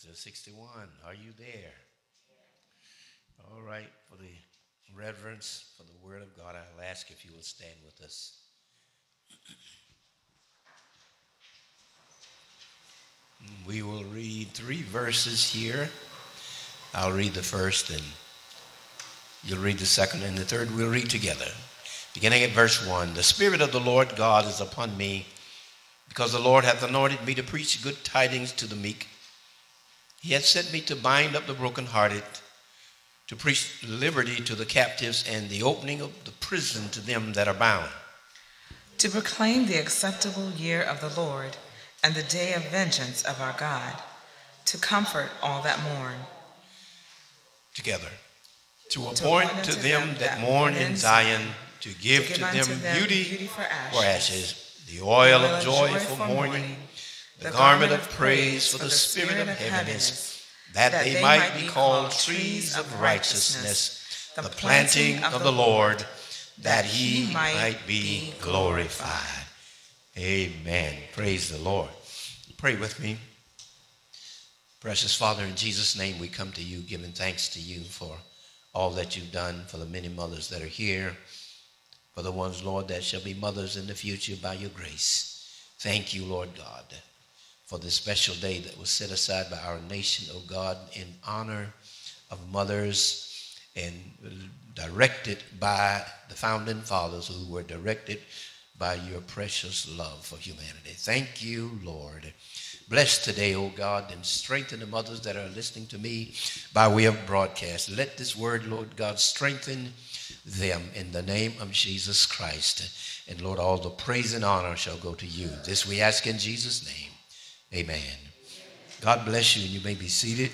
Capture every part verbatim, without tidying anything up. Isaiah sixty-one, are you there? All right, for the reverence for the word of God, I'll ask if you will stand with us. We will read three verses here. I'll read the first, and you'll read the second, and the third we'll read together. Beginning at verse one, the Spirit of the Lord God is upon me, because the Lord hath anointed me to preach good tidings to the meek. He hath sent me to bind up the brokenhearted, to preach liberty to the captives, and the opening of the prison to them that are bound. To proclaim the acceptable year of the Lord, and the day of vengeance of our God, to comfort all that mourn. Together. To appoint to them that mourn in Zion, to give to them beauty for ashes, the oil of joy for mourning, the garment of praise for the spirit of heaviness, that they might be called trees of righteousness, the planting of the Lord, that he might be glorified. Amen. Praise the Lord. Pray with me. Precious Father, in Jesus' name, we come to you giving thanks to you for all that you've done, for the many mothers that are here, for the ones, Lord, that shall be mothers in the future by your grace. Thank you, Lord God, for this special day that was set aside by our nation, O God, in honor of mothers, and directed by the founding fathers who were directed by your precious love for humanity. Thank you, Lord. Bless today, O God, and strengthen the mothers that are listening to me by way of broadcast. Let this word, Lord God, strengthen them in the name of Jesus Christ. And Lord, all the praise and honor shall go to you. This we ask in Jesus' name. Amen. God bless you, and you may be seated.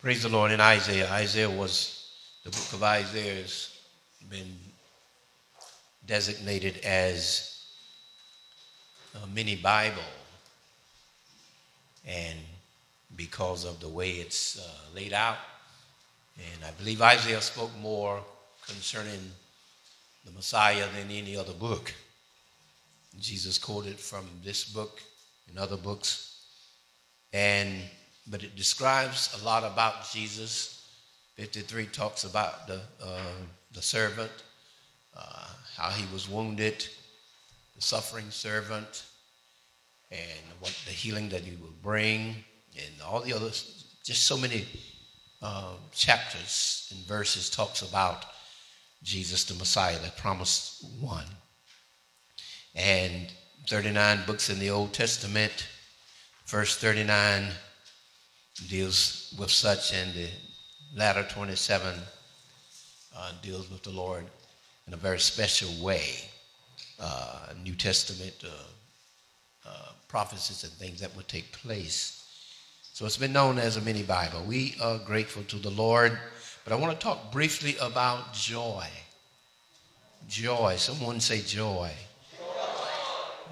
Praise the Lord. In Isaiah, Isaiah was, the book of Isaiah has been designated as a mini Bible. And because of the way it's uh, laid out, and I believe Isaiah spoke more concerning the Messiah than any other book. Jesus quoted from this book and other books. And But it describes a lot about Jesus. fifty-three talks about the, uh, the servant, uh, how he was wounded, the suffering servant, and what the healing that he will bring, and all the others. Just so many uh, chapters and verses talks about Jesus, the Messiah, the promised one. And thirty-nine books in the Old Testament, first thirty-nine deals with such, and the latter twenty-seven uh, deals with the Lord in a very special way. Uh, New Testament uh, uh, prophecies and things that will take place. So it's been known as a mini Bible. We are grateful to the Lord, but I want to talk briefly about joy. Joy. Someone say joy. Joy.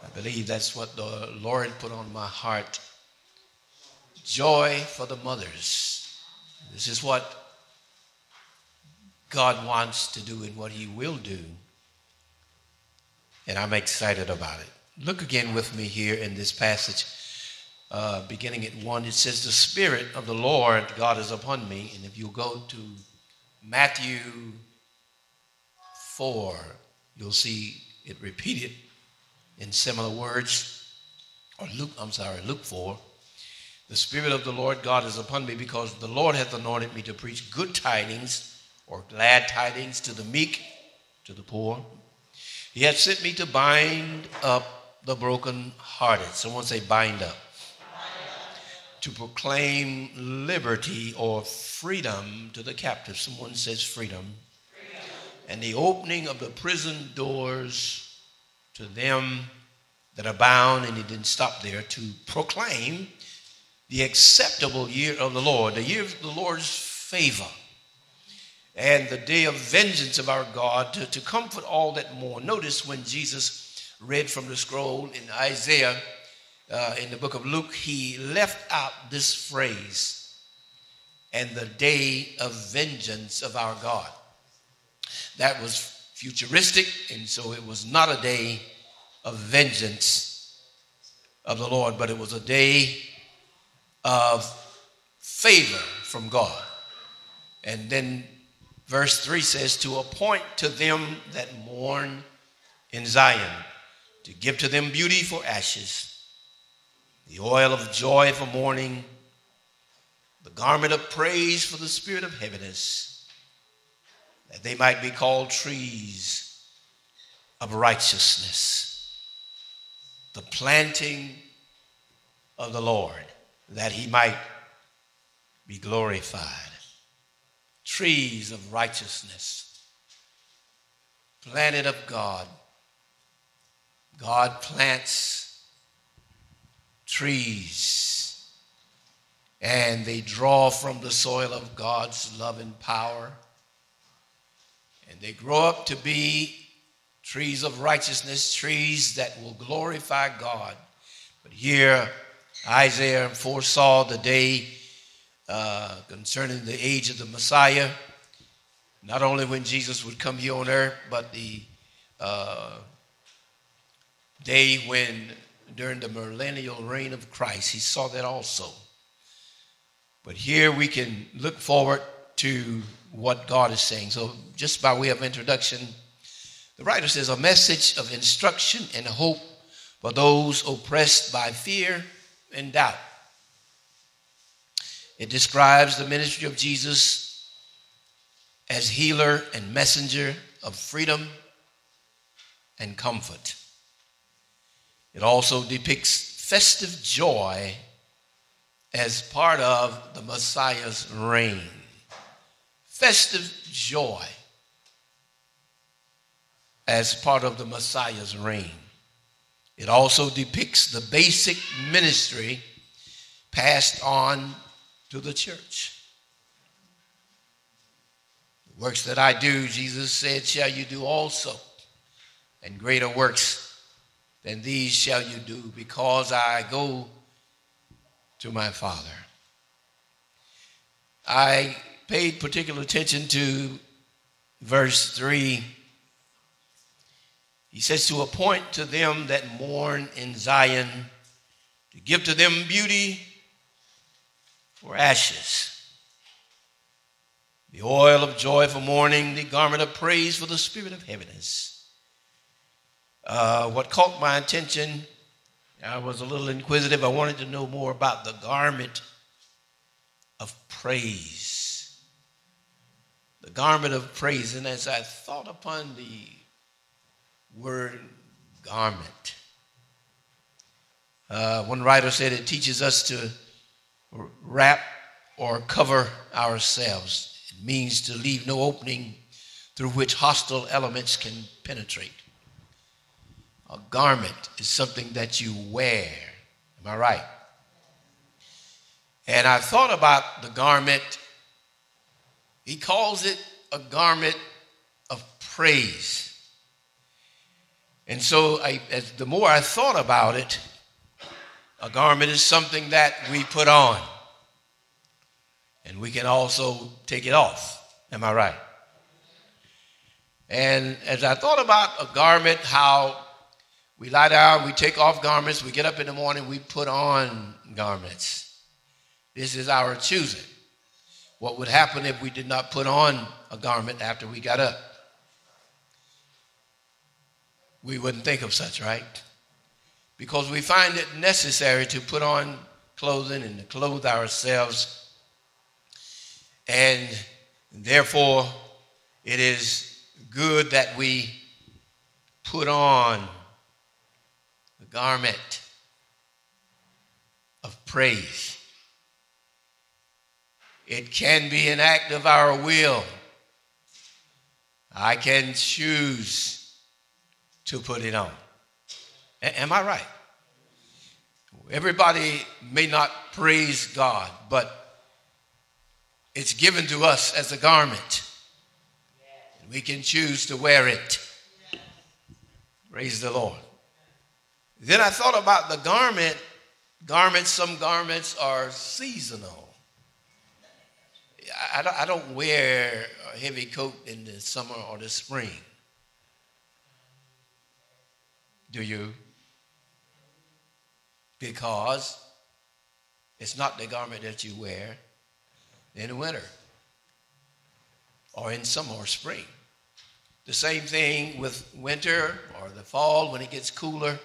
I believe that's what the Lord put on my heart. Joy for the mothers. This is what God wants to do and what he will do. And I'm excited about it. Look again with me here in this passage, uh, beginning at one. It says, the Spirit of the Lord God is upon me. And if you go to Matthew four, you'll see it repeated in similar words. Or Luke, I'm sorry, Luke four. The Spirit of the Lord God is upon me, because the Lord hath anointed me to preach good tidings, or glad tidings, to the meek, to the poor. He hath sent me to bind up the brokenhearted. Someone say bind up. To proclaim liberty or freedom to the captive. Someone says freedom. freedom. And the opening of the prison doors to them that are bound. And he didn't stop there. To proclaim the acceptable year of the Lord, the year of the Lord's favor, and the day of vengeance of our God, to, to comfort all that mourn. Notice when Jesus read from the scroll in Isaiah, uh, in the book of Luke, he left out this phrase, and the day of vengeance of our God. That was futuristic, and so it was not a day of vengeance of the Lord, but it was a day of favor from God. And then verse three says, to appoint to them that mourn in Zion, to give to them beauty for ashes, the oil of joy for mourning, the garment of praise for the spirit of heaviness, that they might be called trees of righteousness, the planting of the Lord, that he might be glorified. Trees of righteousness, planted of God. God plants trees, and they draw from the soil of God's love and power, and they grow up to be trees of righteousness, trees that will glorify God. But here Isaiah foresaw the day uh, concerning the age of the Messiah, not only when Jesus would come here on earth, but the uh, day when, during the millennial reign of Christ, he saw that also. But here we can look forward to what God is saying. So just by way of introduction, the writer says, a message of instruction and hope for those oppressed by fear and doubt. It describes the ministry of Jesus as healer and messenger of freedom and comfort. It also depicts festive joy as part of the Messiah's reign. Festive joy as part of the Messiah's reign. It also depicts the basic ministry passed on to the church. The works that I do, Jesus said, shall you do also, and greater works than these shall you do, because I go to my Father. I paid particular attention to verse three. He says, to appoint to them that mourn in Zion, to give to them beauty for ashes, the oil of joy for mourning, the garment of praise for the spirit of heaviness. Uh, what caught my attention, I was a little inquisitive. I wanted to know more about the garment of praise. The garment of praise. And as I thought upon the word garment. Uh, one writer said it teaches us to wrap or cover ourselves. It means to leave no opening through which hostile elements can penetrate. A garment is something that you wear. Am I right? And I thought about the garment. He calls it a garment of praise. And so I, as the more I thought about it, a garment is something that we put on. And we can also take it off. Am I right? And as I thought about a garment, how we lie down, we take off garments, we get up in the morning, we put on garments. This is our choosing. What would happen if we did not put on a garment after we got up? We wouldn't think of such, right? Because we find it necessary to put on clothing and to clothe ourselves. And therefore, it is good that we put on the garment of praise. It can be an act of our will. I can choose to put it on. A- am I right? Everybody may not praise God, but it's given to us as a garment. And we can choose to wear it. Praise the Lord. Then I thought about the garment. Garments, some garments are seasonal. I, I don't wear a heavy coat in the summer or the spring. Do you? because it's not the garment that you wear in the winter or in summer or spring. The same thing with winter or the fall when it gets cooler.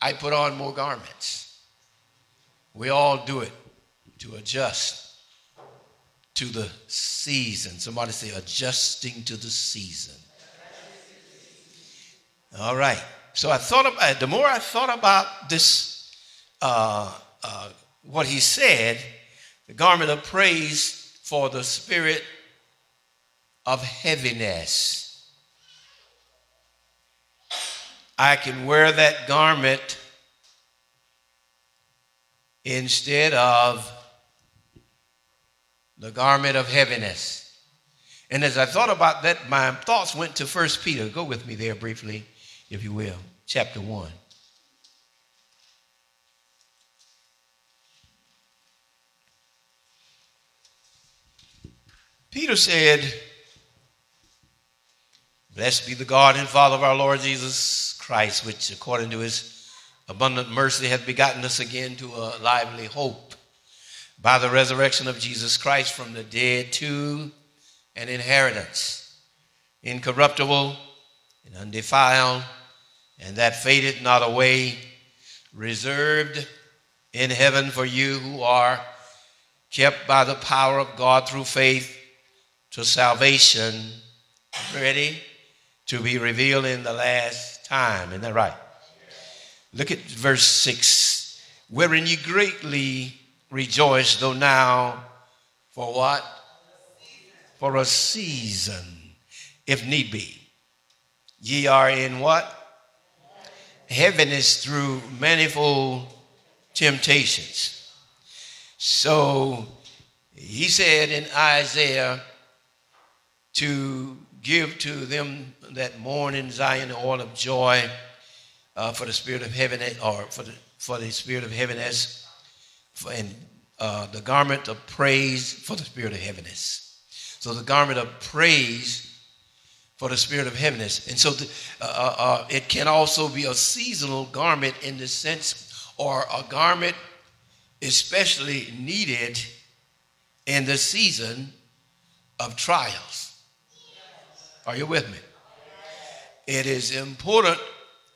I put on more garments. We all do it to adjust to the season. Somebody say adjusting to the season. All right. So I thought about it. The more I thought about this, uh, uh, what he said, the garment of praise for the spirit of heaviness. I can wear that garment instead of the garment of heaviness. And as I thought about that, my thoughts went to First Peter. Go with me there briefly, if you will. Chapter one. Peter said, "Blessed be the God and Father of our Lord Jesus Christ, which according to his abundant mercy hath begotten us again to a lively hope by the resurrection of Jesus Christ from the dead, to an inheritance incorruptible and undefiled, and that faded not away, reserved in heaven for you who are kept by the power of God through faith to salvation, ready to be revealed in the last time." Isn't that right? Look at verse six. "Wherein you greatly rejoice, though now for what? For a season, if need be, ye are in what? Heaviness through manifold temptations." So he said in Isaiah to give to them that mourn in Zion the oil of joy uh, for the spirit of heaviness, or for the, for the spirit of heaviness, for, and uh, the garment of praise for the spirit of heaviness. So the garment of praise for the spirit of heaviness. And so the, uh, uh, it can also be a seasonal garment in the sense, or a garment especially needed in the season of trials. Are you with me? It is important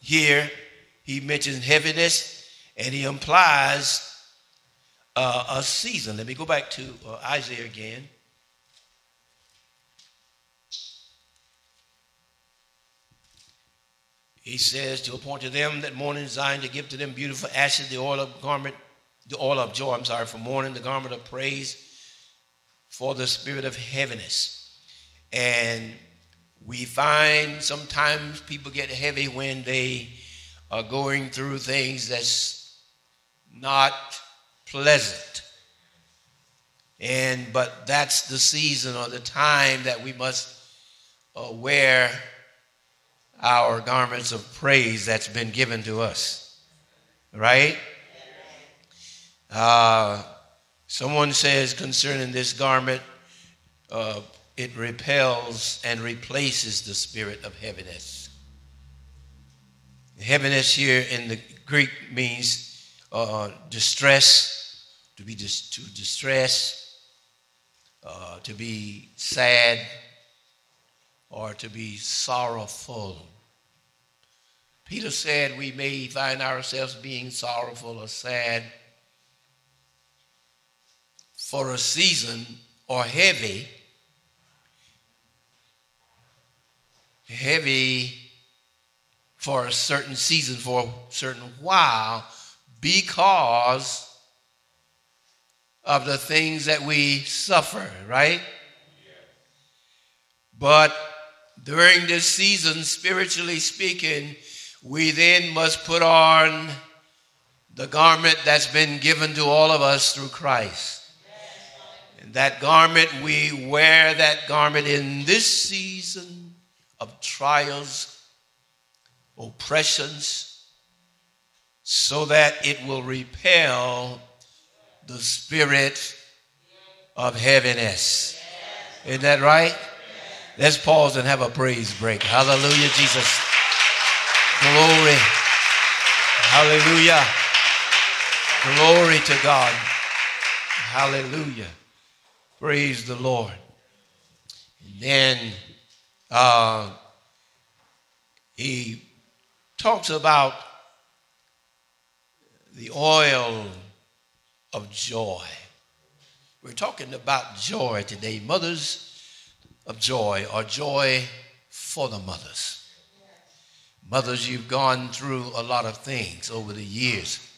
here. He mentions heaviness, and he implies uh, a season. Let me go back to uh, Isaiah again. He says, "To appoint to them that mourn in Zion, to give to them beautiful ashes, the oil of garment, the oil of joy, I'm sorry, for mourning, the garment of praise for the spirit of heaviness." And we find sometimes people get heavy when they are going through things that's not pleasant. And but that's the season or the time that we must uh, wear our garments of praise that's been given to us, right? Uh, someone says concerning this garment, uh, it repels and replaces the spirit of heaviness. Heaviness here in the Greek means uh, distress, to be dis to distress, uh, to be sad, or to be sorrowful. Peter said we may find ourselves being sorrowful or sad for a season, or heavy, heavy for a certain season, for a certain while, because of the things that we suffer, right? But during this season, spiritually speaking, we then must put on the garment that's been given to all of us through Christ. That garment, we wear that garment in this season of trials, oppressions, so that it will repel the spirit of heaviness. Isn't that right? Let's pause and have a praise break. Hallelujah, Jesus. Glory. Hallelujah. Glory to God. Hallelujah. Praise the Lord. And then uh, he talks about the oil of joy. We're talking about joy today. Mothers of joy, or joy for the mothers. Mothers, you've gone through a lot of things over the years.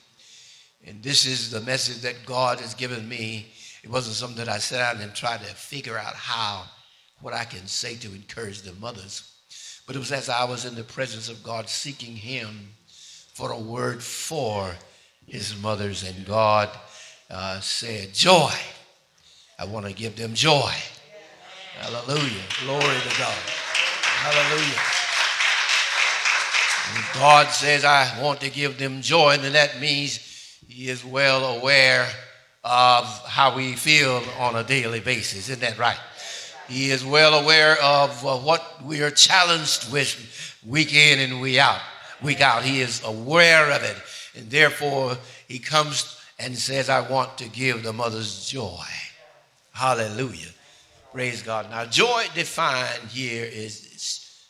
And this is the message that God has given me. It wasn't something that I sat down and tried to figure out how, what I can say to encourage the mothers. But it was as I was in the presence of God, seeking Him for a word for His mothers. And God uh, said, joy. I want to give them joy. Yeah. Hallelujah. Glory to God. Hallelujah. And God says, I want to give them joy. And that means He is well aware of how we feel on a daily basis. Isn't that right? He is well aware of uh, what we are challenged with week in and week out. Week out. He is aware of it. And therefore, He comes and says, I want to give the mothers joy. Hallelujah. Praise God. Now, joy defined here is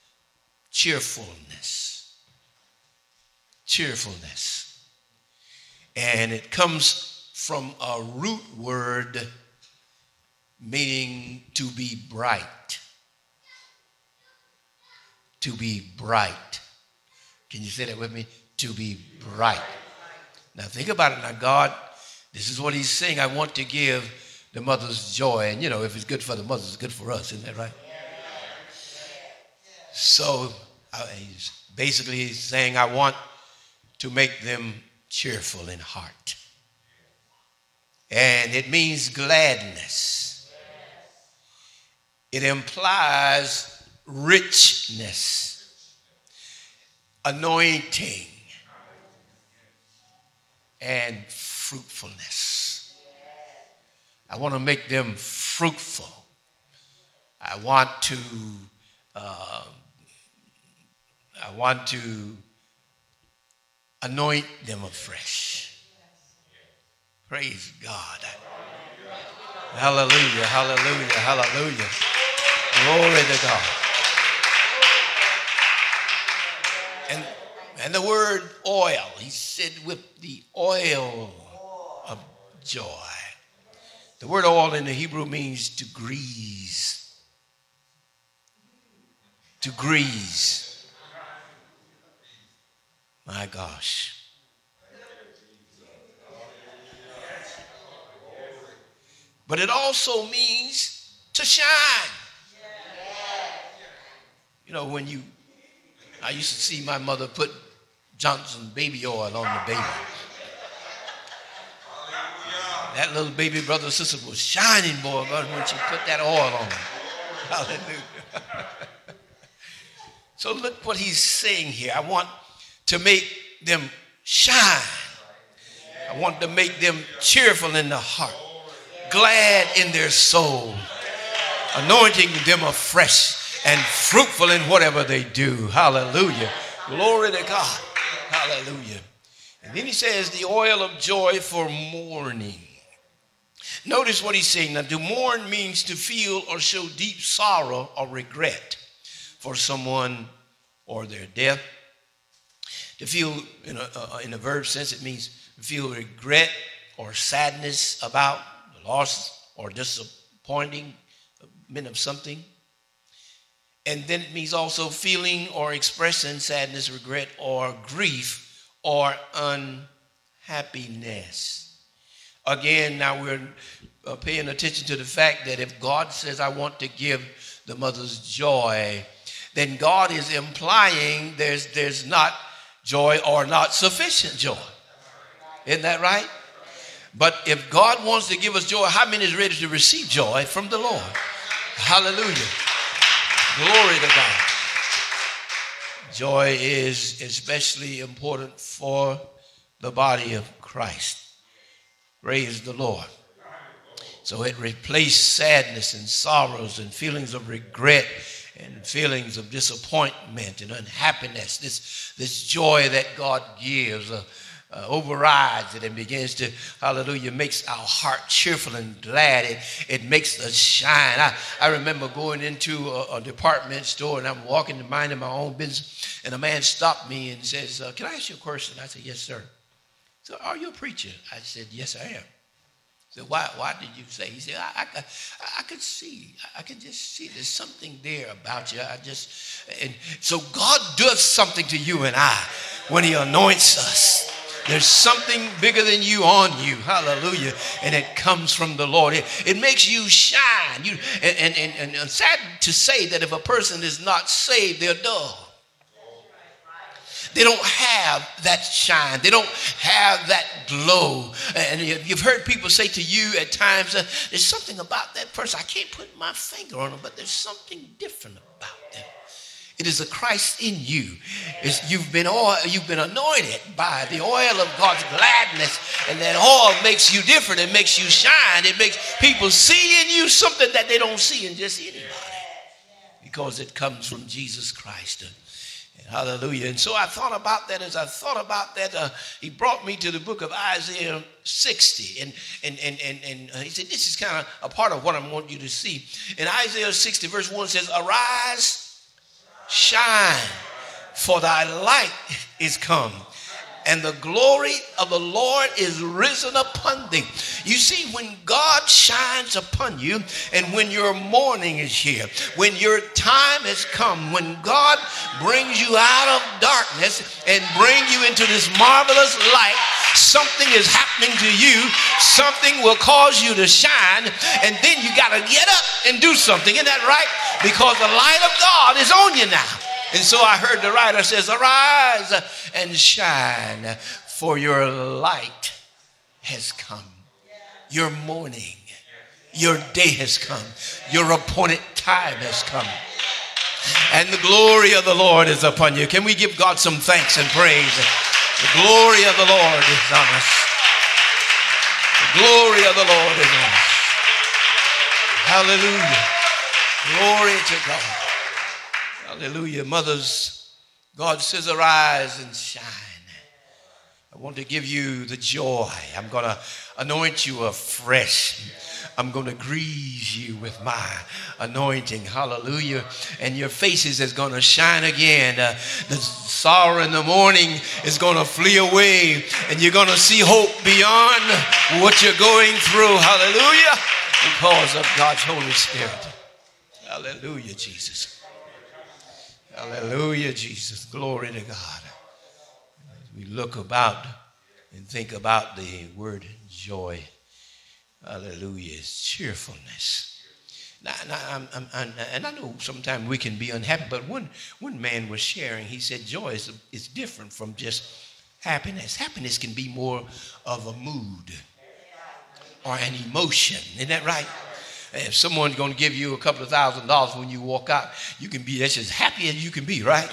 cheerfulness. Cheerfulness. And it comes from a root word meaning to be bright. To be bright. Can you say that with me? To be bright. Now think about it. Now God, this is what He's saying. I want to give the mothers joy. And you know, if it's good for the mothers, it's good for us. Isn't that right? So he's basically he's saying, I want to make them cheerful in heart. And it means gladness. Yes. It implies richness, anointing, and fruitfulness. I want to make them fruitful. I want to uh, I want to anoint them afresh. Praise God. Hallelujah, hallelujah, hallelujah. Glory to God. And, and the word oil, He said with the oil of joy. The word oil in the Hebrew means to grease. To grease. My gosh. But it also means to shine. You know, when you, I used to see my mother put Johnson baby oil on the baby. That little baby brother and sister was shining, boy, when she put that oil on him. Hallelujah. So look what He's saying here. I want to make them shine. I want to make them cheerful in the heart, glad in their soul, anointing them afresh and fruitful in whatever they do. Hallelujah. Glory to God. Hallelujah. And then He says the oil of joy for mourning. Notice what He's saying. Now, to mourn means to feel or show deep sorrow or regret for someone or their death. To feel, in a, uh, in a verb sense, it means to feel regret or sadness about the loss or disappointing of something. And then it means also feeling or expressing sadness, regret, or grief, or unhappiness. Again, now we're uh, paying attention to the fact that if God says, I want to give the mothers joy, then God is implying there's, there's not joy or not sufficient joy. Isn't that right? But if God wants to give us joy, how many is ready to receive joy from the Lord? Hallelujah. Glory to God. Joy is especially important for the body of Christ. Praise the Lord. So it replaced sadness and sorrows and feelings of regret and feelings of disappointment and unhappiness. This, this joy that God gives, uh, Uh, overrides it and begins to, hallelujah, makes our heart cheerful and glad. It, it makes us shine. I, I remember going into a, a department store, and I'm walking and minding my own business, and a man stopped me and says, uh, can I ask you a question? I said, yes, sir. So, are you a preacher? I said, yes, I am. So why, why did you say? He said, I, I, I could see. I, I could just see. There's something there about you. I just, and so God does something to you and I when he anoints us. There's something bigger than you on you, hallelujah, and it comes from the Lord. It, it makes you shine. You, and, and, and, and sad to say that if a person is not saved, they're dull. They don't have that shine. They don't have that glow. And you've heard people say to you at times, there's something about that person. I can't put my finger on them, but there's something different about them. It is a Christ in you. It's, you've been oil, you've been anointed by the oil of God's gladness, and that oil makes you different. It makes you shine. It makes people see in you something that they don't see in just anybody, because it comes from Jesus Christ. And hallelujah. And so I thought about that. As I thought about that, uh, he brought me to the book of Isaiah sixty. And, and, and, and, and he said, this is kind of a part of what I want you to see. In Isaiah sixty, verse one says, arise, shine, for thy light is come, and the glory of the Lord is risen upon thee. You see, when God shines upon you, and when your morning is here, when your time has come, when God brings you out of darkness and brings you into this marvelous light, something is happening to you. Something will cause you to shine, and then you got to get up and do something. Isn't that right? Because the light of God is on you now. And so I heard the writer says, arise and shine, for your light has come. Your morning, your day has come. Your appointed time has come. And the glory of the Lord is upon you. Can we give God some thanks and praise? The glory of the Lord is on us. The glory of the Lord is on us. Hallelujah. Glory to God. Hallelujah. Mothers, God says, arise and shine. I want to give you the joy. I'm going to anoint you afresh. I'm going to grease you with my anointing. Hallelujah. And your faces is going to shine again. Uh, the sorrow in the morning is going to flee away. And you're going to see hope beyond what you're going through. Hallelujah. Because of God's Holy Spirit. Hallelujah, Jesus. Hallelujah, Jesus. Glory to God. As we look about and think about the word joy. Hallelujah, it's cheerfulness. Now, now, I'm, I'm, I'm, and I know sometimes we can be unhappy, but one, one man was sharing, he said joy is, is different from just happiness. Happiness can be more of a mood or an emotion. Isn't that right? If someone's going to give you a couple of thousand dollars when you walk out, you can be that's as happy as you can be, right?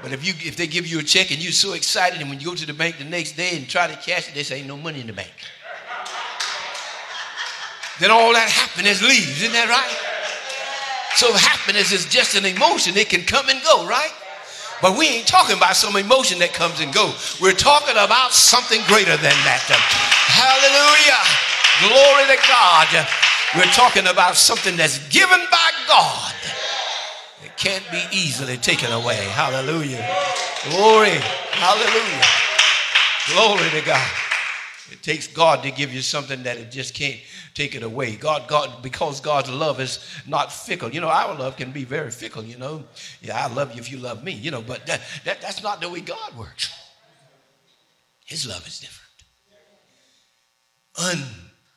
But if, you, if they give you a check and you're so excited, and when you go to the bank the next day and try to cash it, they say ain't no money in the bank. Then all that happiness leaves. Isn't that right? So happiness is just an emotion. It can come and go, right? But we ain't talking about some emotion that comes and goes. We're talking about something greater than that. Hallelujah. Glory to God. We're talking about something that's given by God. It can't be easily taken away. Hallelujah. Glory. Hallelujah. Glory to God. It takes God to give you something that it just can't take it away. God, God, because God's love is not fickle. You know, our love can be very fickle, you know. Yeah, I love you if you love me, you know, but that, that, that's not the way God works. His love is different.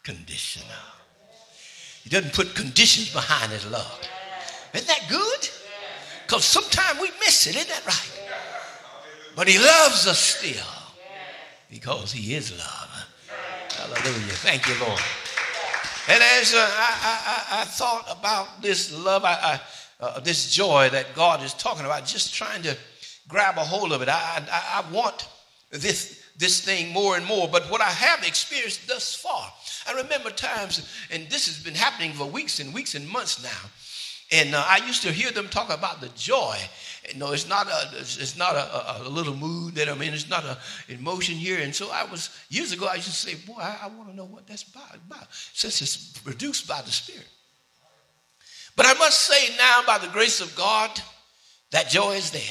Unconditional. He doesn't put conditions behind his love. Isn't that good? Because sometimes we miss it, isn't that right? But he loves us still. Because he is love. Hallelujah. Thank you, Lord. And as uh, I, I, I thought about this love, I, I, uh, this joy that God is talking about, just trying to grab a hold of it. I, I, I want this, this thing more and more. But what I have experienced thus far, I remember times, and this has been happening for weeks and weeks and months now, And uh, I used to hear them talk about the joy. You know, it's not a, it's not a, a, a little mood that I'm in. It's not an emotion here. And so I was, years ago, I used to say, boy, I, I want to know what that's about, about, since it's produced by the Spirit. But I must say now, by the grace of God, that joy is there.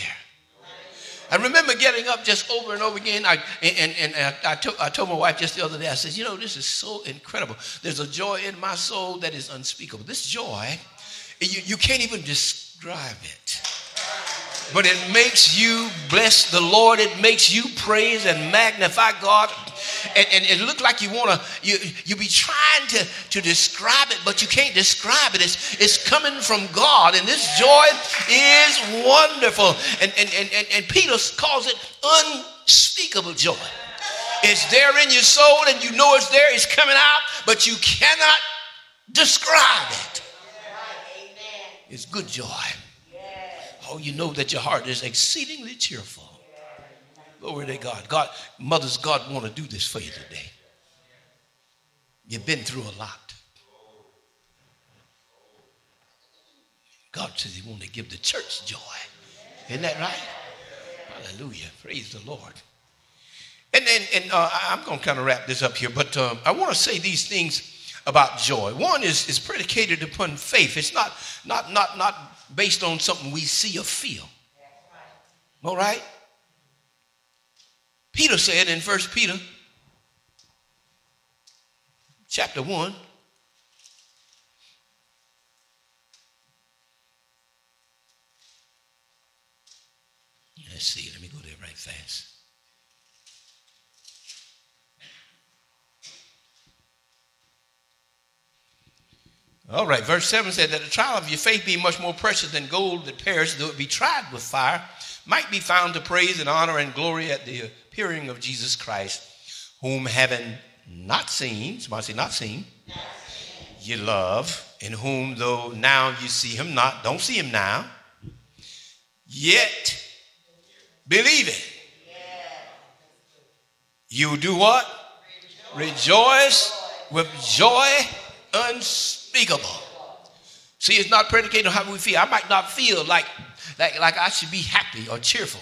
I remember getting up just over and over again. I, and and, and I, I, to, I told my wife just the other day, I said, you know, this is so incredible. There's a joy in my soul that is unspeakable. This joy, you, you can't even describe it. But it makes you bless the Lord. It makes you praise and magnify God. And, and it looked like you want to, you, you be trying to, to describe it, but you can't describe it. It's, it's coming from God. And this joy is wonderful. And, and, and, and, and Peter calls it unspeakable joy. It's there in your soul and you know it's there. It's coming out, but you cannot describe it. It's good joy. Oh, you know that your heart is exceedingly cheerful. Glory to God. God, mothers, God want to do this for you today. You've been through a lot. God says he wants to give the church joy. Isn't that right? Hallelujah. Praise the Lord. And then, and uh, I'm going to kind of wrap this up here, but um, I want to say these things about joy. One is, is predicated upon faith. It's not, not, not, not based on something we see or feel. All right? Peter said in First Peter chapter one, let's see, let me go there right fast. All right, verse seven said that the trial of your faith being much more precious than gold that perishes, though it be tried with fire, might be found to praise and honor and glory at the appearing of Jesus Christ, whom having not seen, somebody say not seen, not seen, you love, in whom though now you see him not, don't see him now, yet believing. You do what? Rejoice, Rejoice with joy unspeakable. Unspeakable. See, it's not predicated on how we feel. I might not feel like, like, like I should be happy or cheerful.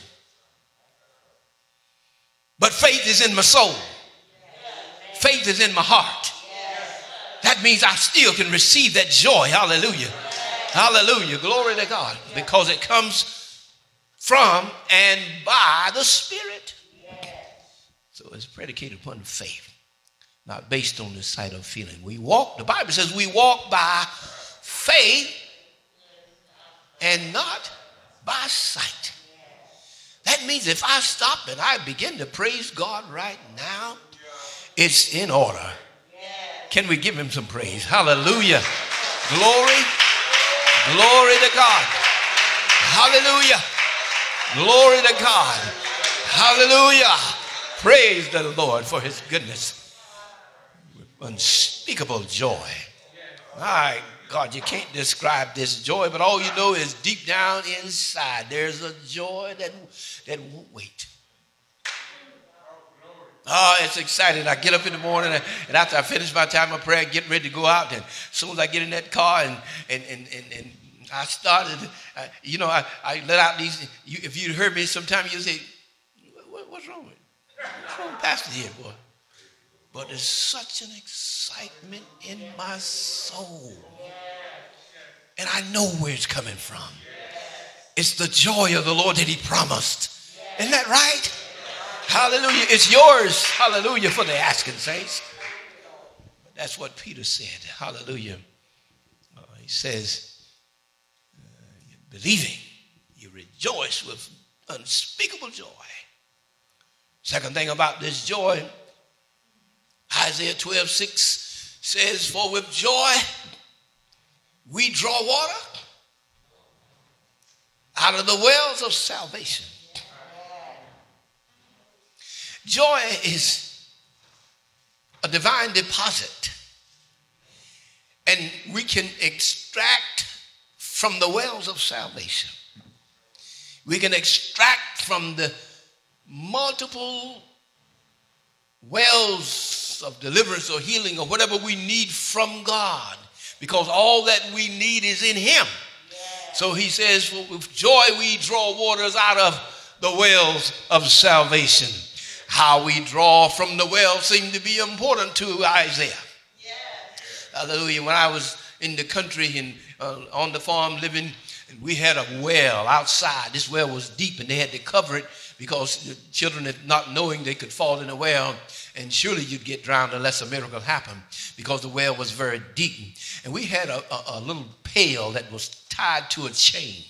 But faith is in my soul. Faith is in my heart. That means I still can receive that joy. Hallelujah. Hallelujah. Glory to God. Because it comes from and by the Spirit. So it's predicated upon faith, not based on the sight of feeling. We walk, the Bible says we walk by faith and not by sight. That means if I stop and I begin to praise God right now, it's in order. Can we give him some praise? Hallelujah. Glory. Glory to God. Hallelujah. Glory to God. Hallelujah. Praise the Lord for his goodness. Unspeakable joy. My God, you can't describe this joy, but all you know is deep down inside, there's a joy that, that won't wait. Oh, it's exciting. I get up in the morning, and after I finish my time of prayer, I get ready to go out. And as soon as I get in that car and, and, and, and, and I started, I, you know, I, I let out these, you, if you heard me sometime, you say, what, what's wrong with you? What's wrong with Pastor here, boy? But there's such an excitement in my soul. And I know where it's coming from. It's the joy of the Lord that he promised. Isn't that right? Hallelujah. It's yours. Hallelujah for the asking, saints. But that's what Peter said. Hallelujah. Uh, he says, uh, believing, you rejoice with unspeakable joy. Second thing about this joy, Isaiah twelve six says, for with joy we draw water out of the wells of salvation. Joy is a divine deposit, and we can extract from the wells of salvation. We can extract from the multiple wells of deliverance or healing or whatever we need from God, because all that we need is in him. Yeah. So he says, with joy we draw waters out of the wells of salvation. How we draw from the well seemed to be important to Isaiah. Yes. Hallelujah. When I was in the country and uh, on the farm living, and we had a well outside. This well was deep, and they had to cover it because the children, not knowing, they could fall in a well, and surely you'd get drowned unless a miracle happened, because the well was very deep. And we had a, a, a little pail that was tied to a chain.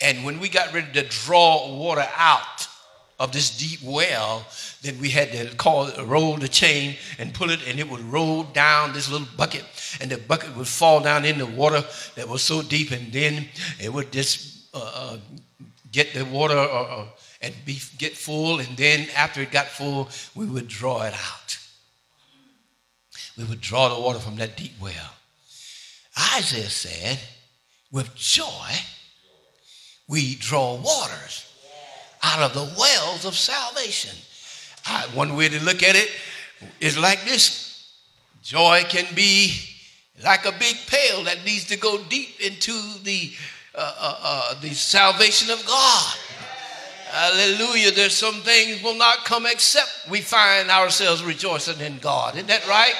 And when we got ready to draw water out of this deep well, then we had to call, roll the chain and pull it, and it would roll down this little bucket, and the bucket would fall down in the water that was so deep, and then it would just uh, get the water uh, and be, get full, and then after it got full, we would draw it out. We would draw the water from that deep well. Isaiah said, with joy, we draw waters out of the wells of salvation. I, one way to look at it is like this. Joy can be like a big pail that needs to go deep into the, uh, uh, uh, the salvation of God. Hallelujah. There's some things will not come except we find ourselves rejoicing in God. Isn't that right?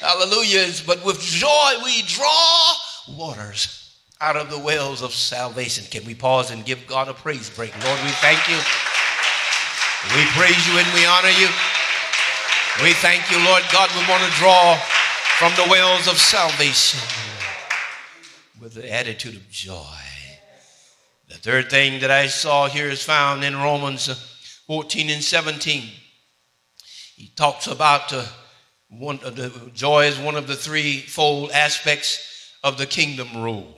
Hallelujah. But with joy we draw waters out of the wells of salvation. Can we pause and give God a praise break? Lord, we thank you. We praise you and we honor you. We thank you, Lord God. We want to draw from the wells of salvation with the attitude of joy. The third thing that I saw here is found in Romans fourteen and seventeen. He talks about uh, one, uh, the joy is one of the threefold aspects of the kingdom rule.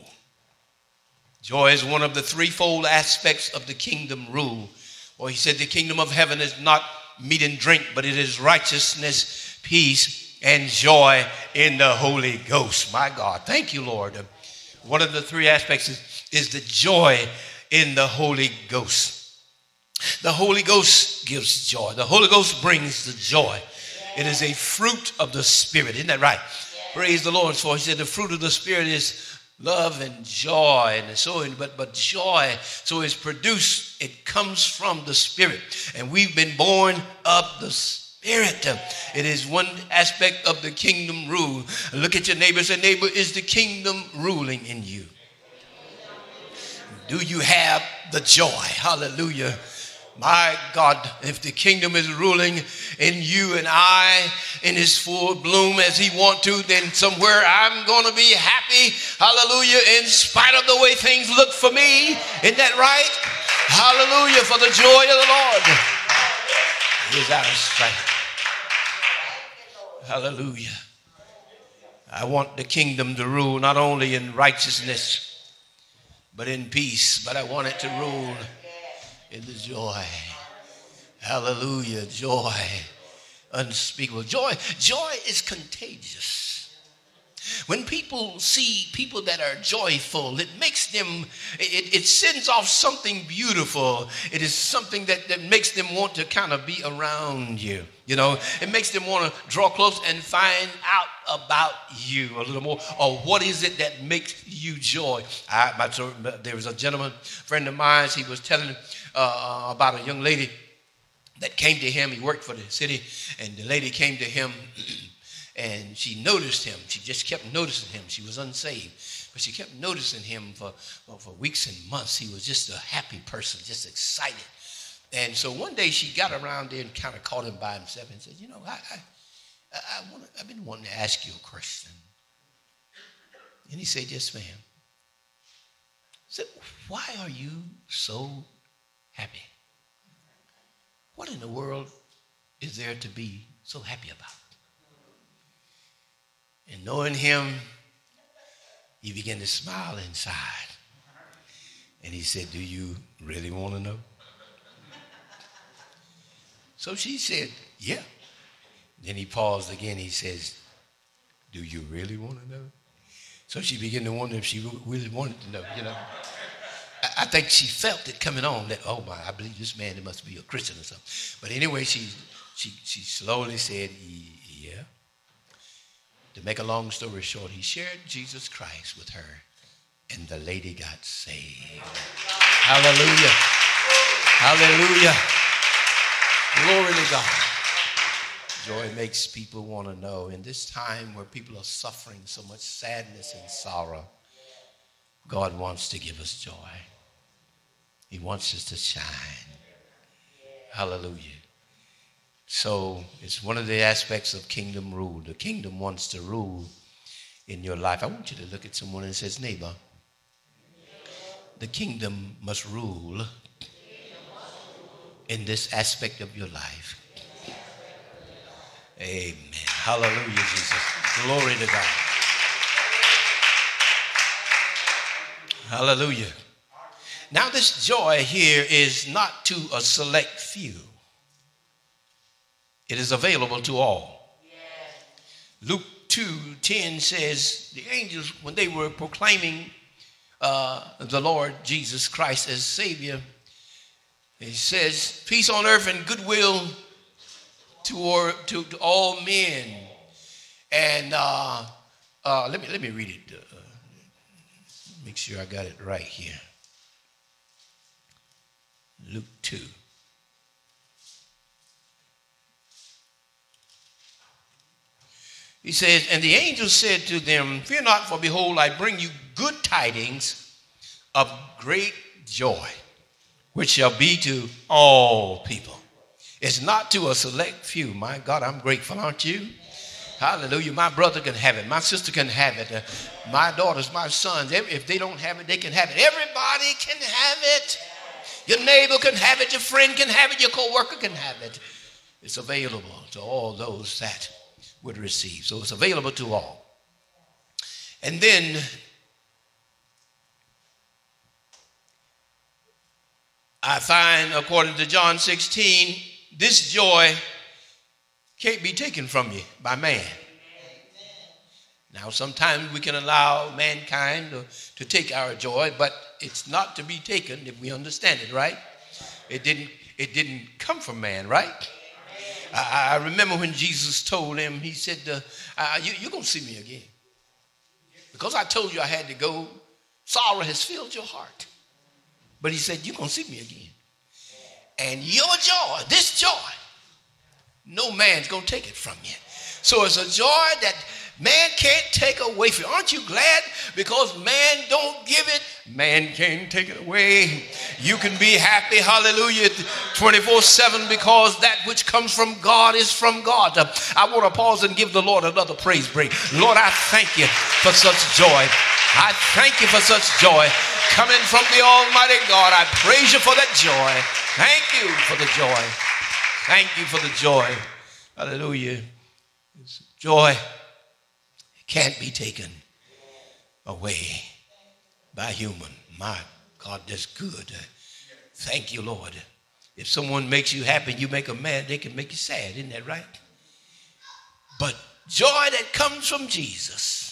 Joy is one of the threefold aspects of the kingdom rule. Or he said the kingdom of heaven is not meat and drink, but it is righteousness, peace, and joy in the Holy Ghost. My God, thank you, Lord. One of the three aspects is, is the joy in the Holy Ghost. The Holy Ghost gives joy. The Holy Ghost brings the joy. It is a fruit of the Spirit. Isn't that right? Praise the Lord. So he said the fruit of the Spirit is love and joy, and so on, but, but joy, so it's produced, it comes from the Spirit. And we've been born of the Spirit. It is one aspect of the kingdom rule. Look at your neighbor, say, neighbor, is the kingdom ruling in you? Do you have the joy? Hallelujah. My God, if the kingdom is ruling in you and I in his full bloom as he wants to, then somewhere I'm going to be happy. Hallelujah. In spite of the way things look for me. Isn't that right? Hallelujah. For the joy of the Lord is our strength. Hallelujah. I want the kingdom to rule not only in righteousness, but in peace. But I want it to rule in the joy. Hallelujah. Joy. Unspeakable. Joy. Joy is contagious. When people see people that are joyful, it makes them, it, it sends off something beautiful. It is something that, that makes them want to kind of be around you. You know, it makes them want to draw close and find out about you a little more. Or what is it that makes you joy? I, my, there was a gentleman, friend of mine, he was telling uh, about a young lady that came to him. He worked for the city, and the lady came to him, and she noticed him. She just kept noticing him. She was unsaved, but she kept noticing him for, well, for weeks and months. He was just a happy person, just excited. And so one day she got around there and kind of caught him by himself and said, you know, I, I, I wanna, I've been wanting to ask you a question. And he said, yes, ma'am. He said, why are you so happy? What in the world is there to be so happy about? And knowing him, he began to smile inside. And he said, do you really want to know? So she said, yeah. Then he paused again. He says, do you really want to know? So she began to wonder if she really wanted to know, you know. I think she felt it coming on that, oh, my, I believe this man must be a Christian or something. But anyway, she, she, she slowly said, yeah. To make a long story short, he shared Jesus Christ with her and the lady got saved. Hallelujah. Hallelujah. Glory to God. Joy makes people want to know. In this time where people are suffering so much sadness and sorrow, God wants to give us joy. He wants us to shine. Hallelujah. So it's one of the aspects of kingdom rule. The kingdom wants to rule in your life. I want you to look at someone and says, neighbor, the kingdom must rule in this aspect of your life. Amen. Hallelujah, Jesus. Glory to God. Hallelujah. Now this joy here is not to a select few. It is available to all. Yes. Luke two ten says the angels, when they were proclaiming uh, the Lord Jesus Christ as Savior, it says, peace on earth and goodwill toward, to, to all men. And uh, uh, let me, let me read it. Uh, make sure I got it right here. Luke two. He says, and the angel said to them, fear not, for behold, I bring you good tidings of great joy, which shall be to all people. It's not to a select few. My God, I'm grateful, aren't you? Hallelujah. My brother can have it. My sister can have it. Uh, my daughters, my sons, if they don't have it, they can have it. Everybody can have it. Your neighbor can have it. Your friend can have it. Your co-worker can have it. It's available to all those that would receive. So it's available to all. And then I find, according to John sixteen, this joy can't be taken from you by man. Now, sometimes we can allow mankind to take our joy, but it's not to be taken if we understand it, right? It didn't, it didn't come from man, right? I, I remember when Jesus told him, he said, uh, uh, you, you're going to see me again. Because I told you I had to go, sorrow has filled your heart. But he said, you're going to see me again. And your joy, this joy, no man's going to take it from you. So it's a joy that man can't take away from you. Aren't you glad? Because man don't give it. Man can't take it away. You can be happy, hallelujah, twenty-four seven, because that which comes from God is from God. I want to pause and give the Lord another praise break. Lord, I thank you for such joy. I thank you for such joy coming from the Almighty God. I praise you for that joy. Thank you for the joy. Thank you for the joy. Hallelujah. It's joy. Can't be taken away by human. My God, that's good. Thank you, Lord. If someone makes you happy, you make them mad, they can make you sad. Isn't that right? But joy that comes from Jesus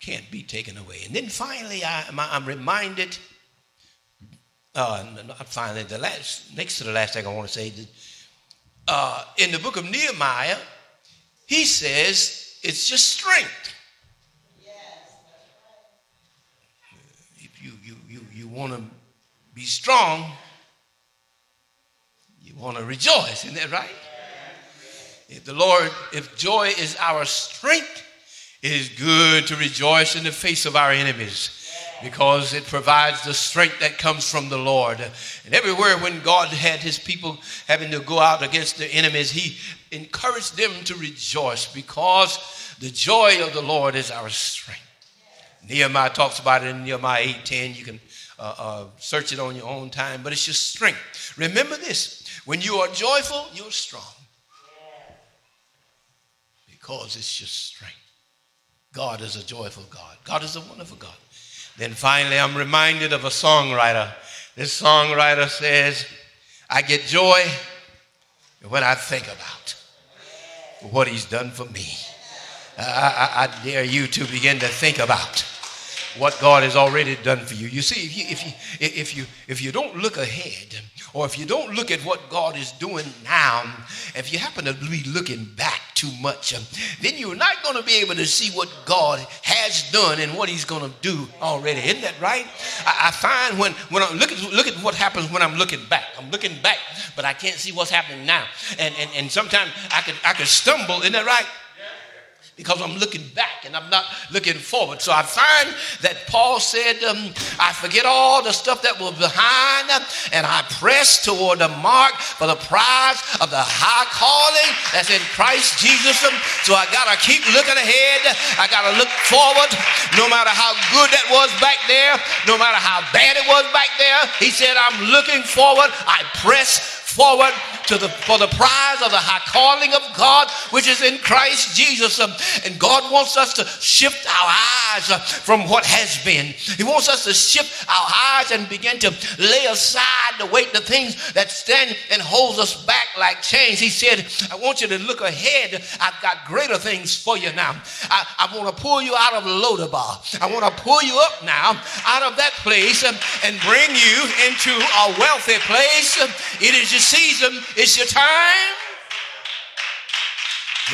can't be taken away. And then finally, I, I'm reminded, uh, not finally, the last, next to the last thing I want to say, uh, in the book of Nehemiah, he says, it's just strength. Yes, right. If you, you, you, you want to be strong, you want to rejoice. Isn't that right? Yes. If the Lord, if joy is our strength, it is good to rejoice in the face of our enemies. Because it provides the strength that comes from the Lord. And everywhere when God had his people having to go out against their enemies, he encouraged them to rejoice because the joy of the Lord is our strength. Nehemiah talks about it in Nehemiah eight ten. You can uh, uh, search it on your own time, but it's your strength. Remember this, when you are joyful, you're strong. Because it's your strength. God is a joyful God. God is a wonderful God. Then finally, I'm reminded of a songwriter. This songwriter says, I get joy when I think about what he's done for me. I, I, I dare you to begin to think about what God has already done for you. You see, if you, if you, if you, if you don't look ahead, or if you don't look at what God is doing now, if you happen to be looking back too much, then you're not going to be able to see what God has done and what he's going to do already. Isn't that right? I, I find when, when I look at, look at what happens when I'm looking back. I'm looking back, but I can't see what's happening now. And, and, and sometimes I could, I could stumble. Isn't that right? Because I'm looking back and I'm not looking forward. So I find that Paul said, um, I forget all the stuff that was behind and I press toward the mark for the prize of the high calling that's in Christ Jesus. So I got to keep looking ahead. I got to look forward. No matter how good that was back there, no matter how bad it was back there, he said, I'm looking forward. I press forward to the for the prize of the high calling of God, which is in Christ Jesus. And God wants us to shift our eyes from what has been. He wants us to shift our eyes and begin to lay aside the weight, the things that stand and holds us back like chains. He said, I want you to look ahead. I've got greater things for you now. I, I want to pull you out of Lodabar. I want to pull you up now out of that place and, and bring you into a wealthy place. It is just season, it's your time.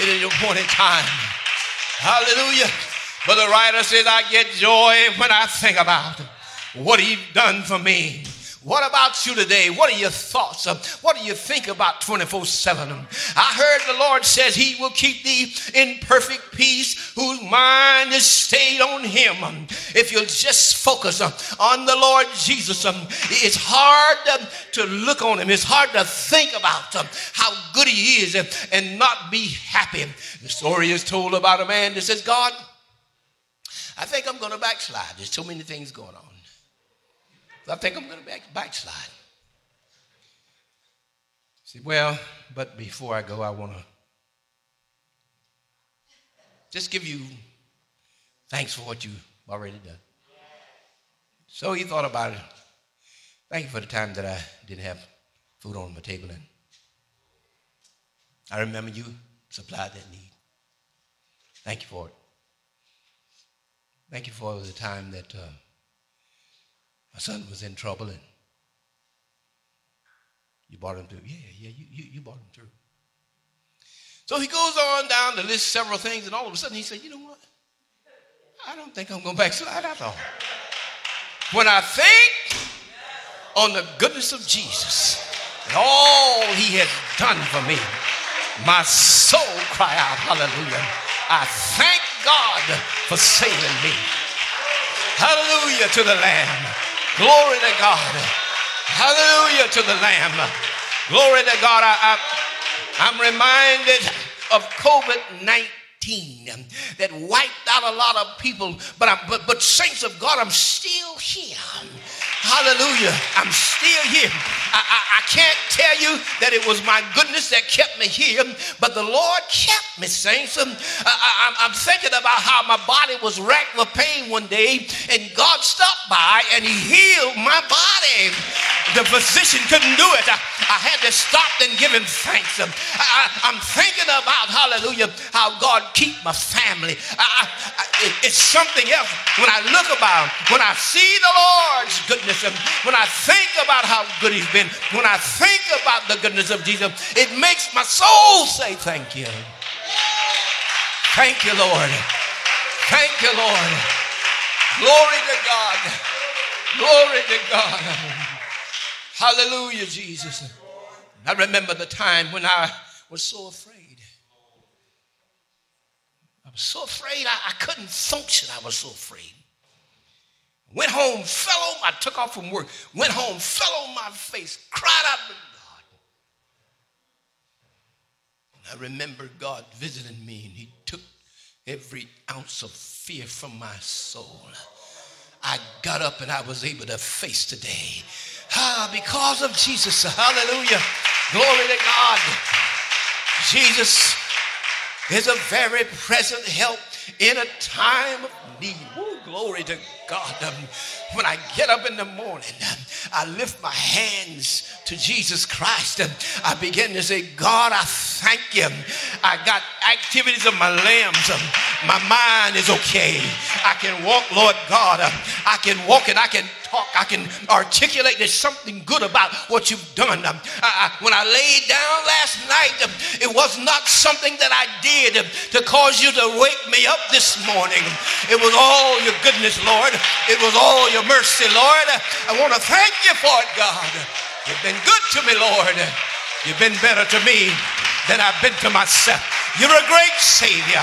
It is your appointed time. Hallelujah. But the writer says, I get joy when I think about what he's done for me. What about you today? What are your thoughts? What do you think about twenty-four seven? I heard the Lord says he will keep thee in perfect peace whose mind is stayed on him. If you'll just focus on the Lord Jesus, it's hard to look on him. It's hard to think about how good he is and not be happy. The story is told about a man that says, God, I think I'm going to backslide. There's too many things going on. I think I'm going to back, backslide. See, well, but before I go, I want to just give you thanks for what you've already done. So he thought about it. Thank you for the time that I didn't have food on my table. And I remember you supplied that need. Thank you for it. Thank you for the time that... Uh, My son was in trouble and you brought him through. Yeah, yeah, you, you, you brought him through. So he goes on down to list several things, and all of a sudden he said, you know what? I don't think I'm going to backslide at all. When I think on the goodness of Jesus and all he has done for me, my soul cry out, hallelujah. I thank God for saving me. Hallelujah to the Lamb. Glory to God. Hallelujah to the Lamb. Glory to God. I, I, I'm reminded of COVID nineteen that wiped out a lot of people. But, I, but, but saints of God, I'm still here. Hallelujah. I'm still here. I, I, I can't tell you that it was my goodness that kept me here, but the Lord kept me, saints. I, I, I'm thinking about how my body was racked with pain one day, and God stopped by and he healed my body. The physician couldn't do it. I, I had to stop and give him thanks. I, I, I'm thinking about, hallelujah, how God keep my family. I, I, it, it's something else when I look about, when I see the Lord's goodness, when I think about how good he's been, when I think about the goodness of Jesus, it makes my soul say thank you. Thank you, Lord. Thank you, Lord. Glory to God. Glory to God. Hallelujah, Jesus. I remember the time when I was so afraid. I was so afraid I, I couldn't function. I was so afraid. Went home, fell on, I took off from work, went home, fell on my face, cried out to God. And I remember God visiting me, and he took every ounce of fear from my soul. I got up and I was able to face today. Ah, because of Jesus, hallelujah, glory to God. Jesus is a very present help in a time of need. Woo, glory to God. Um, when I get up in the morning, um, I lift my hands to Jesus Christ. Um, I begin to say, God, I thank you. I got activities of my limbs. My mind is okay. I can walk, Lord God. I can walk and I can talk. I can articulate. There's something good about what you've done. I, I, when I laid down last night, it was not something that I did to cause you to wake me up this morning. It was all your goodness, Lord. It was all your mercy, Lord. I want to thank you for it, God. You've been good to me, Lord. You've been better to me than I've been to myself. You're a great Savior.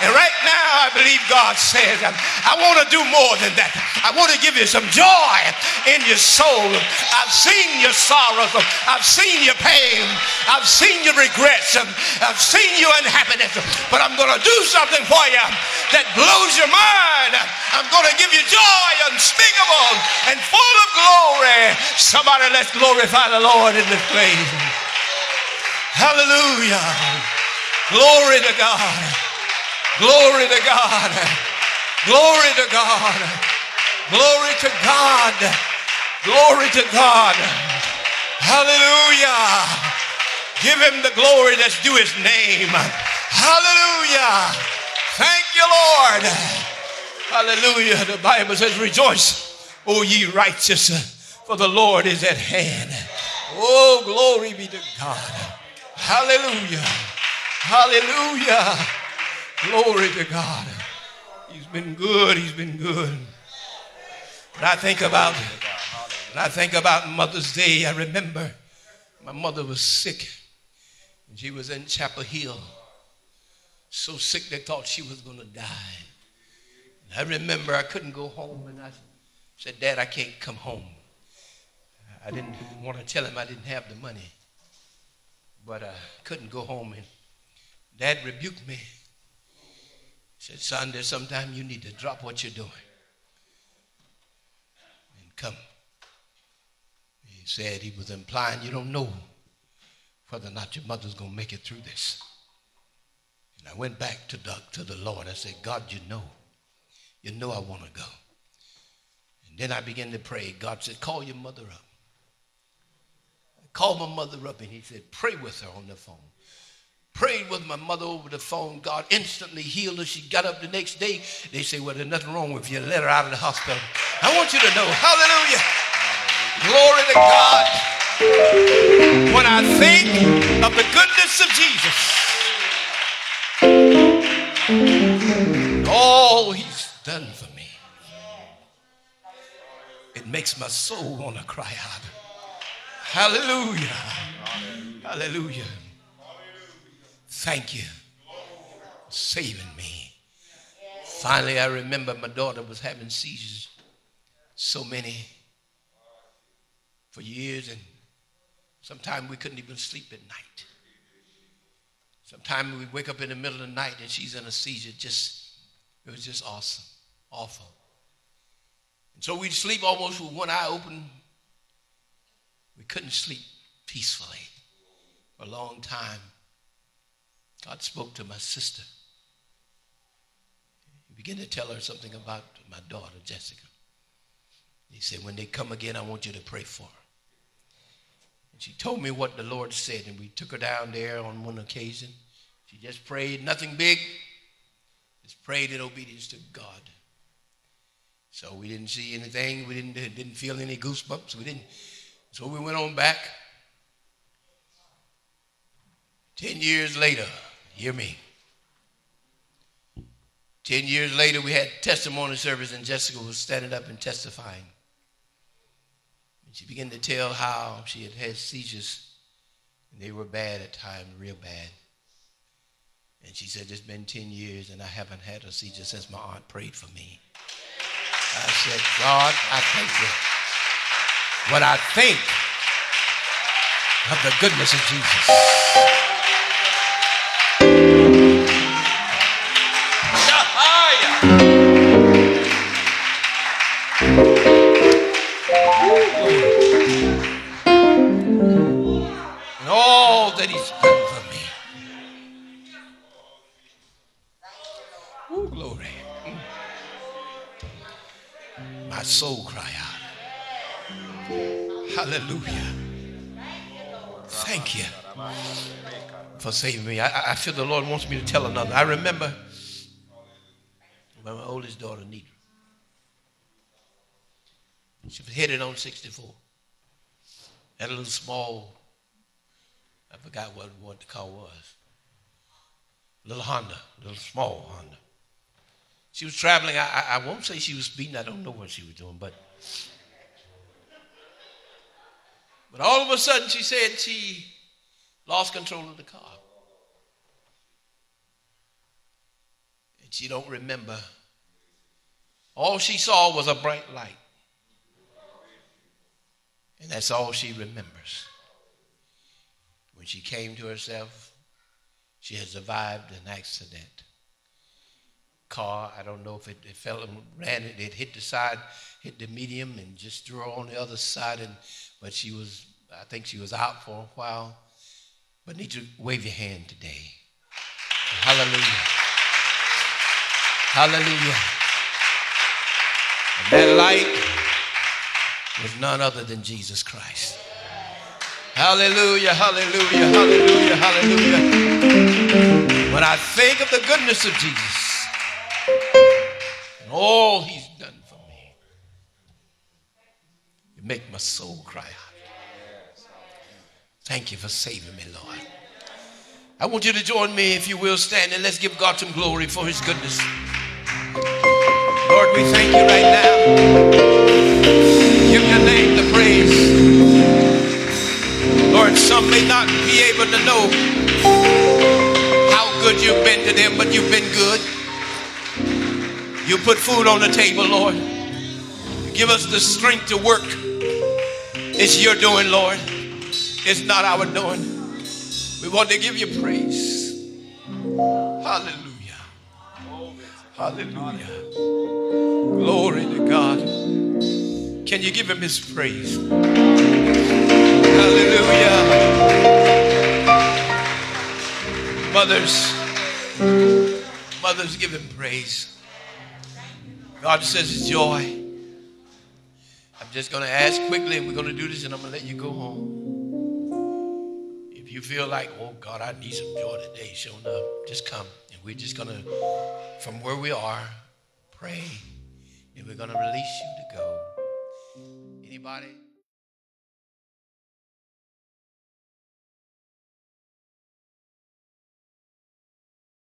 And right now, I believe God says, I want to do more than that. I want to give you some joy in your soul. I've seen your sorrows. I've seen your pain. I've seen your regrets. I've seen your unhappiness. But I'm going to do something for you that blows your mind. I'm going to give you joy unspeakable and full of glory. Somebody, let's glorify the Lord in this place. Hallelujah. Glory to God. Glory to God. Glory to God. Glory to God. Glory to God. Hallelujah. Give him the glory that's due his name. Hallelujah. Thank you, Lord. Hallelujah. The Bible says, rejoice, O ye righteous, for the Lord is at hand. Oh, glory be to God. Hallelujah. Hallelujah. Glory to God. He's been good. He's been good. When I think about, when I think about Mother's Day, I remember my mother was sick. She was in Chapel Hill. So sick they thought she was going to die. And I remember I couldn't go home, and I said, Dad, I can't come home. I didn't want to tell him I didn't have the money, but I couldn't go home, and Dad rebuked me. He said, son, there's sometime you need to drop what you're doing and come. He said, he was implying you don't know whether or not your mother's going to make it through this. And I went back to the, to the Lord. I said, God, you know. You know I want to go. And then I began to pray. God said, call your mother up. I called my mother up, and he said, pray with her on the phone. Prayed with my mother over the phone. God instantly healed her. She got up the next day. They say, well, there's nothing wrong with you. Let her out of the hospital. I want you to know, hallelujah. Glory to God. When I think of the goodness of Jesus, all he's done for me, it makes my soul want to cry out. Hallelujah. Hallelujah. Thank you for saving me. Finally, I remember my daughter was having seizures, so many for years, and sometimes we couldn't even sleep at night. Sometimes we wake up in the middle of the night and she's in a seizure. Just, it was just awesome, awful. And so we'd sleep almost with one eye open. We couldn't sleep peacefully for a long time. God spoke to my sister. He began to tell her something about my daughter, Jessica. He said, when they come again, I want you to pray for her. And she told me what the Lord said, and we took her down there on one occasion. She just prayed, nothing big. Just prayed in obedience to God. So we didn't see anything. We didn't, didn't feel any goosebumps. We didn't. So we went on back. Ten years later, hear me. Ten years later, we had testimony service, and Jessica was standing up and testifying. And she began to tell how she had had seizures, and they were bad at times, real bad. And she said, it's been ten years, and I haven't had a seizure since my aunt prayed for me. I said, God, I thank you. What I think of the goodness of Jesus. Soul cry out. Hallelujah. Thank you. Forsake me. I, I feel the Lord wants me to tell another. I remember my oldest daughter, Nita. She was headed on sixty-four. Had a little small, I forgot what, what the car was. Little Honda, little small Honda. She was traveling. I, I, I won't say she was speeding. I don't know what she was doing, but but all of a sudden she said she lost control of the car. And she don't remember. All she saw was a bright light. And that's all she remembers. When she came to herself, she had survived an accident. Car, I don't know if it, it fell and ran, it, it hit the side, hit the medium and just threw her on the other side. And But she was, I think she was out for a while. But need to wave your hand today. Hallelujah. Hallelujah. And that light was none other than Jesus Christ. Hallelujah, hallelujah, hallelujah, hallelujah. When I think of the goodness of Jesus and all he's done for me, you make my soul cry out. Thank you for saving me, Lord. I want you to join me, if you will, stand and let's give God some glory for his goodness. Lord, we thank you right now. Give your name the praise. Lord, some may not be able to know how good you've been to them, but you've been good. You put food on the table, Lord. Give us the strength to work. It's your doing, Lord. It's not our doing. We want to give you praise. Hallelujah. Hallelujah. Glory to God. Can you give him his praise? Hallelujah. Mothers, mothers, give him praise. God says it's joy. I'm just going to ask quickly, and we're going to do this, and I'm going to let you go home. If you feel like, oh, God, I need some joy today, showing up, just come. And we're just going to, from where we are, pray, and we're going to release you to go. Anybody?